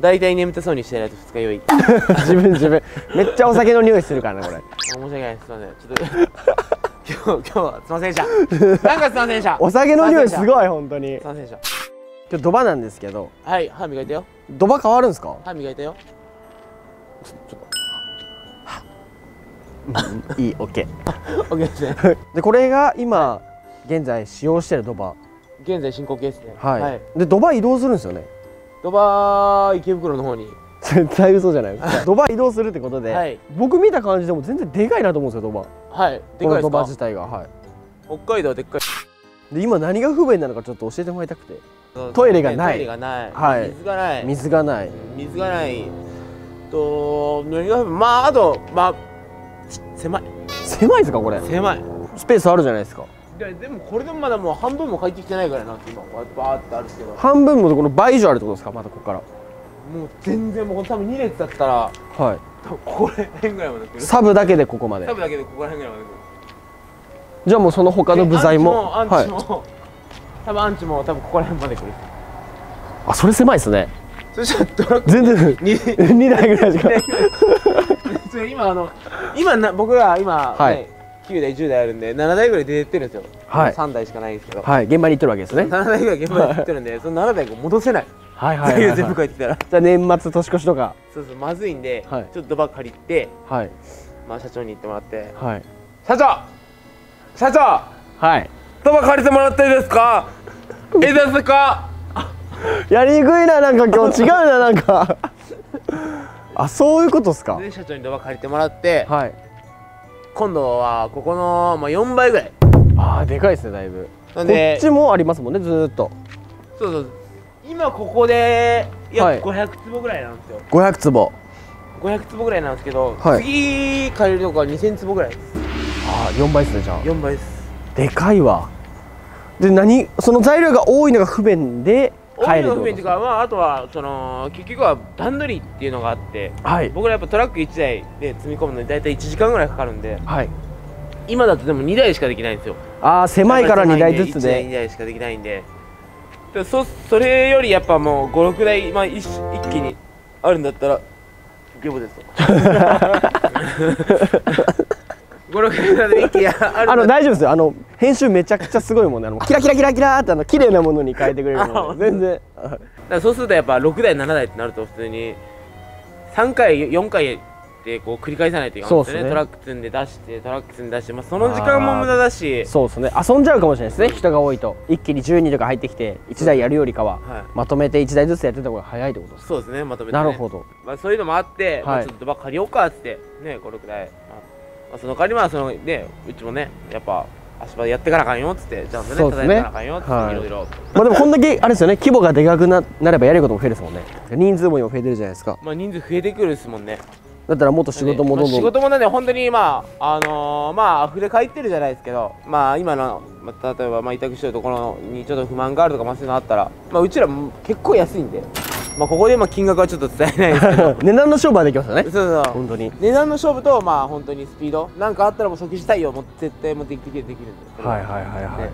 大体眠たそうにしてないと二日酔い。自分めっちゃお酒の匂いするからねこれ。申し訳ないです。すみません。ちょっと今日はすみませんでした。なんかすみませんでした。お酒の匂いすごい本当に。すみませんでした。今日ドバなんですけど。はい、歯磨いたよ。ドバ変わるんですか？歯磨いたよ。ちょっと。いい、オッケー。オッケーですね。でこれが今現在使用しているドバ。現在進行形ですね。はい。でドバ移動するんですよね。ドバー池袋の方に絶対嘘じゃないですか。ドバ移動するってことで、はい、僕見た感じでも全然でかいなと思うんですよドバ。はい、でかいですか。ドバ自体が、はい、北海道はでっかいで、今何が不便なのかちょっと教えてもらいたくて。トイレがない、トイレがない、はい、水がない、水がない、水がないと、何が不便、まああと、まあ狭い、狭いですかこれ。狭いスペースあるじゃないですか。でもこれでもまだもう半分も帰ってきてないからなって今バーってあるんですけど、半分もこの倍以上あるってことですか。まだここからもう全然もう多分2列だったら、はい、これ辺ぐらいまで来る。サブだけでここまで、サブだけでここら辺ぐらいまで来る。じゃあもうその他の部材もアンチも、はい、多分アンチも多分ここら辺まで来る。あ、それ狭いですね。それじゃあドラッグ全然2台ぐらいしか今今僕ら今、はい、9台10台あるんで7台ぐらい出てるんですよ。はい、3台しかないんですけど、はい、現場に行ってるわけですね。7台ぐらい現場に行ってるんで、その7台戻せない。はいはいはい、全部帰ってたらじゃあ年末年越しとかそうそうまずいんで、ちょっとドバ借りて、はい、まあ社長に行ってもらって、はい、社長、はい、ドバ借りてもらっていいですか、いいですか。やりにくいな、なんか今日違うな、なんかあ、そういうことですか。で社長にドバ借りてもらって、はい、今度はここの、まあ、4倍ぐらい。ああ、でかいですね、だいぶ。なんでこっちもありますもんね、ずーっと。そうそう、今ここで約500坪ぐらいなんですよ。500坪ぐらいなんですけど、はい、次借りるとこは2000坪ぐらいです。ああ、4倍ですね。じゃあ4倍です。でかいわ。で何、その材料が多いのが不便で、多いのが不便っていうか、まあ、あとはその結局は段取りっていうのがあって、はい、僕らやっぱトラック1台で積み込むのに大体1時間ぐらいかかるんで、はい、今だとでも2台しかできないんですよ。ああ、狭いから2台ずつで、1台2台しかできないんで、それよりやっぱもう56台、まあ、一気にあるんだったらゲボです大丈夫ですよ。編集めちゃくちゃすごいもんね。キラキラキラキラーって綺麗なものに変えてくれるので全然だからそうするとやっぱ6台7台ってなると普通に3回4回でこう繰り返さないといけないんですよね。トラック積んで出してトラック積んで出して、まあ、その時間も無駄だし、そうですね、遊んじゃうかもしれないですね。人が多いと一気に12とか入ってきて1台やるよりかは、はい、まとめて1台ずつやってた方が早いってことです。そうですね、まとめて、ね、なるほど、まあ、そういうのもあって、はい、ちょっと借りようかっつってね、56台、まあ、その代わりはそのね、うちもねやっぱ足場やってかなあかんよっつって、ちゃんとね叩いてかなあかんよっつって、いろいろ。まあでもこんだけあれですよね、規模がでかく なればやることも増えるですもんね。人数も今増えてるじゃないですか。まあ人数増えてくるですもんね。だったらもっと仕事もどんどん、仕事もなんで本当にまあまあ溢れ返ってるじゃないですけど、まあ今の、まあ、例えばまあ委託してるところにちょっと不満があるとか、まあそういうのあったら、まあうちらも結構安いんで、まあここでまあ金額はちょっと伝えないですけど値段の勝負はできますよね。そうそう、本当に値段の勝負と、まあ本当にスピード、なんかあったらもう即時対応も絶対もできるんですけど、はいはいはいはい、ね、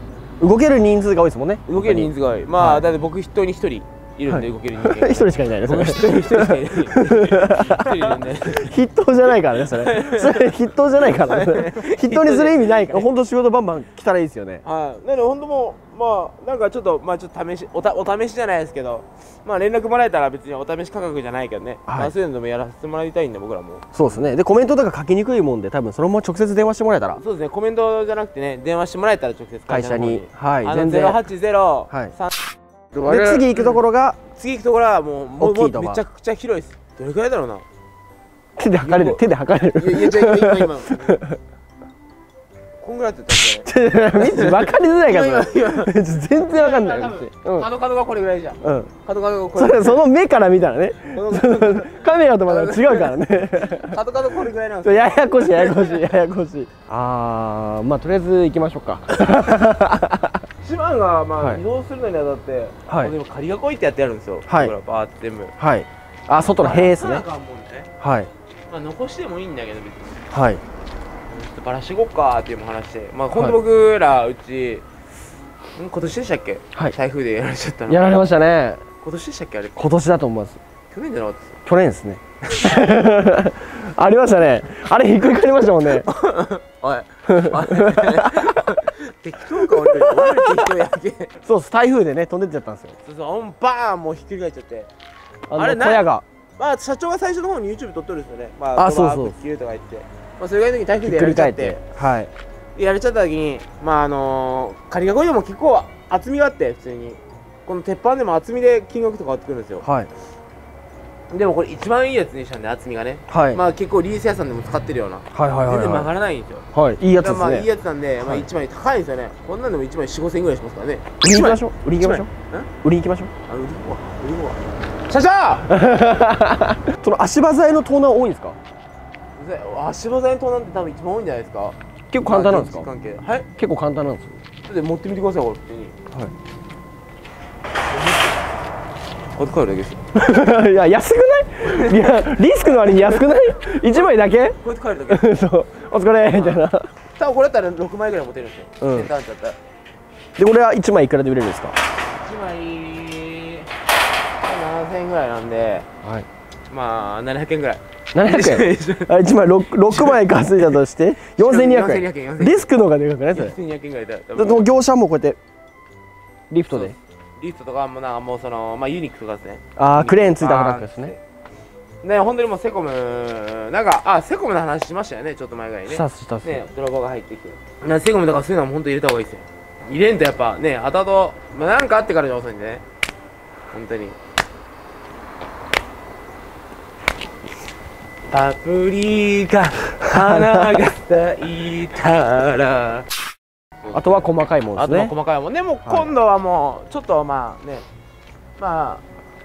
動ける人数が多いですもんね。動ける人数が多い、まあ、はい、だって僕一人一人いるんで、はい、動ける人間一人しかいないですね。一人一人しかいない一人いるんで筆頭じゃないからね、それ筆頭じゃないからね筆頭にする意味ないから、本当仕事バンバン来たらいいですよね。はい、なので本当もうまあなんかちょっとまあちょっとお試しじゃないですけど、まあ連絡もらえたら別にお試し価格じゃないけどね、はい、そういうのでもやらせてもらいたいんで僕らも。そうですね。でコメントとか書きにくいもんで、多分そのまま直接電話してもらえたら。そうですね、コメントじゃなくてね、電話してもらえたら直接会社に、はい、全然08033で次行くところが、次行くところはもうめちゃくちゃ広いです。どれくらいだろうな。手で測れる。いや今こんぐらいって言ったら分かりづらいから全然分かんない。角がこれぐらいじゃん。角がこれぐらい。その目から見たらね、カメラとまた違うからね。角これぐらいなんです。ややこしい。ああ、まあとりあえず行きましょうか。一番がまあ移動するのにはだって、でも仮囲いってやってやるんですよ。はい。バーって全部。はい。あ、外の塀ですね。はい。まあ残してもいいんだけど別に。はい。ちょっとバラしていこうかっていう話で、まあ今度僕らうち今年でしたっけ、はい、台風でやられちゃったの。やられましたね。今年でしたっけ、あれ。今年だと思います。去年じゃなかった。去年ですね。ありましたね。あれひっくり返りましたもんね。おい。適当か俺。俺適当やっけ。そうです。台風でね飛んでっちゃったんですよ。そうそう。オンバーンもうひっくり返っちゃって。あれ小屋が。まあ社長が最初の方に YouTube 撮ってるんですよね。まあそうそう。切るとか言って。まあそれぐらいの時に台風でやられちゃって。はい。やれちゃった時に、まあ仮囲いでも結構厚みがあって、普通にこの鉄板でも厚みで金額とか変わってくるんですよ。はい。でもこれ一番いいやつにしたんで、厚みがね、はい、まあ結構リース屋さんでも使ってるような、全然曲がらないんですよ。はい、いいやつですね。まあいいやつなんで、まあ1枚高いんですよね。こんなんでも1枚4、5千円ぐらいしますからね。売りに行きましょう。売りに行きましょう。売りに行きましょう。あ、売りに行こう。売りに行こう。社長。その足場材の盗難多いんですか？足場材の盗難って多分一番多いんじゃないですか。結構簡単なんですか？はい。結構簡単なんですよ。ちょっと持ってみてください、これ普通に。はい。買えるだけです。いや安くない？いやリスクの割に安くない？1枚だけこうやって買えるだけ。そうお疲れみたいな。多分これだったら6枚ぐらい持てるんですよ。センターだったら。でこれは1枚いくらで売れるんですか？1枚7000円ぐらいなんで、まあ700円ぐらい。700円。1枚6枚稼いだとして4200円。リスクの方がでかくない？4200円ぐらいだ。業者もこうやってリフトでリストとかもなんかもうそのまあユニックとかですね。ああクレーンついた話ですね。ね本当にもうセコムなんかセコムの話しましたよね、ちょっと前ぐらいね。したしたっすね。泥棒が入ってきて。なセコムとかそういうのも本当に入れた方がいいですよ。入れんとやっぱね後々まあなんかあってからじゃ遅いんでね。本当に。パプリカ花が咲いたら。あとは細かいもんですね。あとは細かいもんね。もう今度はもうちょっとまあね、まあ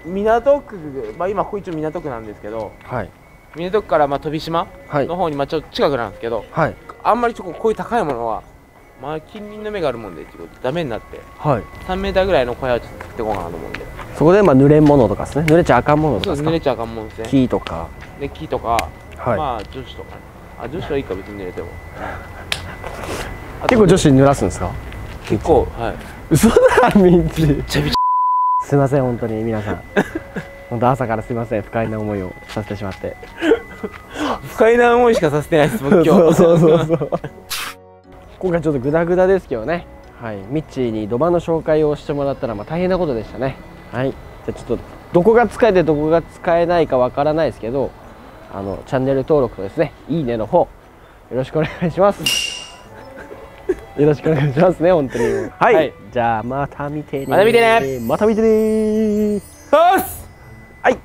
港区、まあ今ここ一応港区なんですけど、港区からまあ飛島の方にまあちょっと近くなんですけど、あんまりちょっとこういう高いものはまあ近隣の目があるもんでダメになって、3メーターぐらいの小屋をちょっと作ってこうかなと思うんで。そこでまあ濡れ物とかですね。濡れちゃあかんものとかですね。濡れちゃあかんものですね。木とか。で木とか、まあ樹脂とか。あ樹脂はいいか別に濡れても。結構女子に濡らすんですか？結構、はい。嘘だみんち。すいません本当に皆さん。本当朝からすいません、不快な思いをさせてしまって。不快な思いしかさせてないです僕今日。そう。今回ちょっとグダグダですけどね。はい。ミッチーに土間の紹介をしてもらったらまあ大変なことでしたね。はい。じゃあちょっとどこが使えてどこが使えないかわからないですけど、チャンネル登録とですね、いいねの方よろしくお願いします。よろしくお願いしますね、本当に。はい、じゃあ、また見てね。また見てね。また見てねー。そうっす。はい。